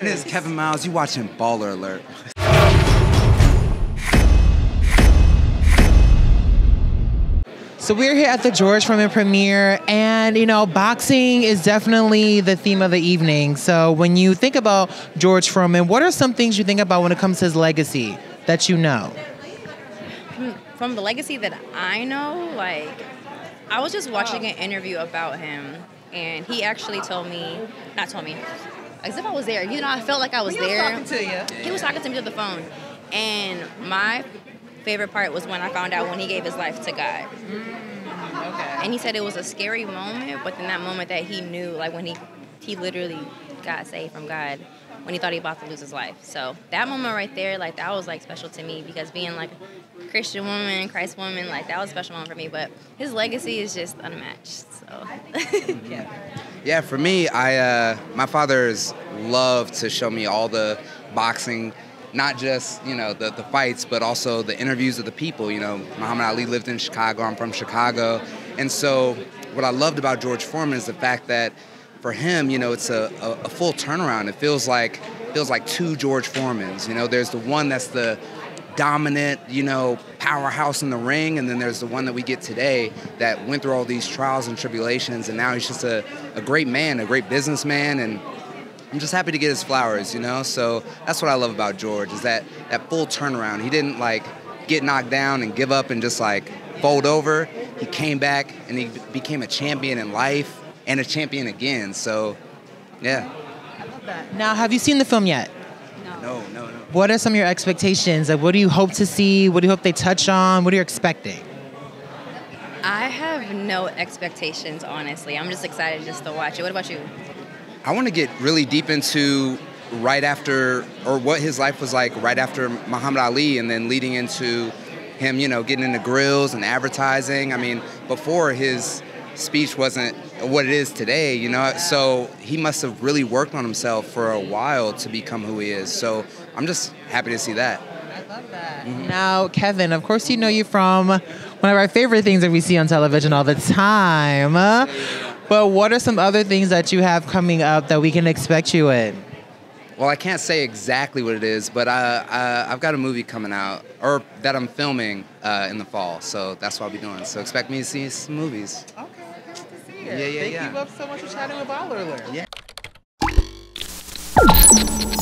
It is Kevin Miles, you watching Baller Alert. So we're here at the George Foreman premiere, and you know, boxing is definitely the theme of the evening. So when you think about George Foreman, what are some things you think about when it comes to his legacy that you know? From the legacy that I know, like, I was just watching an interview about him, and he actually told me, as if I was there. You know, I felt like I was there. He was talking to you. He was talking to me on the phone. And my favorite part was when I found out when he gave his life to God. Okay. And he said it was a scary moment, but in that moment that he knew, like when he literally got saved from God, when he thought he about to lose his life. So that moment right there, like that was like special to me, because being like a Christian woman, Christ woman, like that was a special moment for me. But his legacy is just unmatched, so. Yeah. Yeah, for me, my father's loved to show me all the boxing, not just, you know, the fights, but also the interviews of the people. You know, Muhammad Ali lived in Chicago, I'm from Chicago. And so what I loved about George Foreman is the fact that for him, you know, it's a full turnaround. It feels like two George Foremans. You know, there's the one that's the dominant, you know, powerhouse in the ring, and then there's the one that we get today that went through all these trials and tribulations, and now he's just a great man, a great businessman, and I'm just happy to get his flowers, you know? So that's what I love about George, is that full turnaround. He didn't, like, get knocked down and give up and just, like, fold over. He came back, and he became a champion in life and a champion again, so, yeah. I love that. Now, have you seen the film yet? No. What are some of your expectations? Like, what do you hope to see? What do you hope they touch on? What are you expecting? I have no expectations, honestly. I'm just excited just to watch it. What about you? I want to get really deep into right after, or what his life was like right after Muhammad Ali, and then leading into him, you know, getting into grills and advertising. I mean, before his speech wasn't what it is today, you know, so he must have really worked on himself for a while to become who he is, so I'm just happy to see that. I love that. Mm-hmm. Now, Kevin, of course you know you from one of our favorite things that we see on television all the time, but what are some other things that you have coming up that we can expect you in? Well, I can't say exactly what it is, but I've got a movie coming out, or that I'm filming in the fall, so that's what I'll be doing. So expect me to see some movies. Okay, I can't wait to see it. Yeah. Thank you so much for chatting with Baller Alert. Yeah.